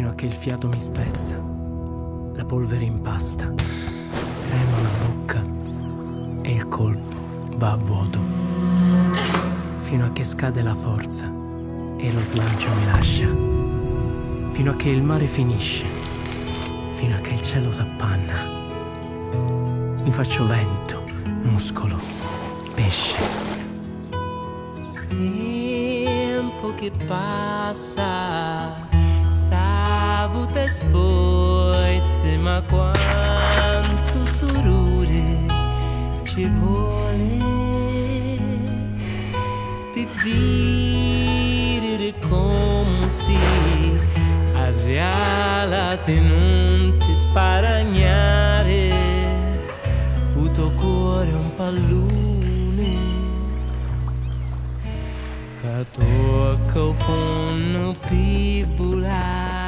fino a che il fiato mi spezza, la polvere impasta, trema la bocca e il colpo va a vuoto, fino a che scade la forza e lo slancio mi lascia, fino a che il mare finisce, fino a che il cielo s'appanna. Mi faccio vento, muscolo, pesce. Tempo che passa, savute sforze, ma quanto sorure ci vuole vivere come si arrealate, non ti sparagnare, il tuo cuore è un pallone che tocca il fondo più basso.